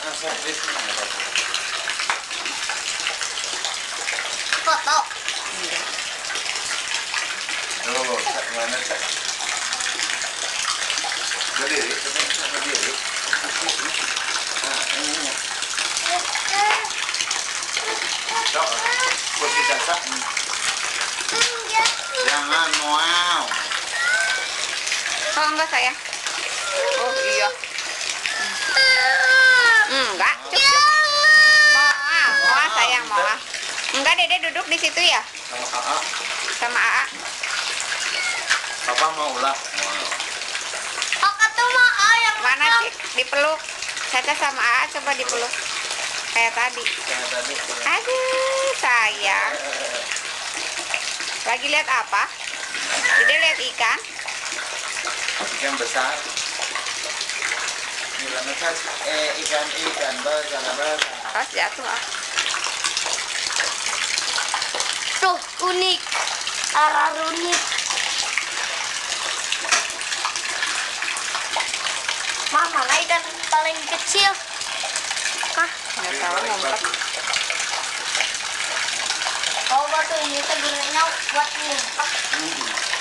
Foto. Tuh, cak mana cak? Berdiri, sebentar berdiri. Nah, ini. Cak, posisi dasar. Jangan mau. Oh, enggak sayang. Oh iya. Enggak, cukup. Moa sayang, Moa. Enggak, Dede duduk di situ ya? Sama Aa. Sama Aa. Papa mau ulah. Oh, ketemu Aa yang mana sih? Dipeluk. Caca sama Aa coba dipeluk. Kayak tadi. Aduh, sayang. Lagi lihat apa? Dede lihat ikan. Ikan besar. Ikan besar. Jatuh ah. Tuh unik, arah unik. Mah mana ikan paling kecil? Hah? Nggak tahu ngumpet. Oh, batu ini tuh gunanya buat ngumpet.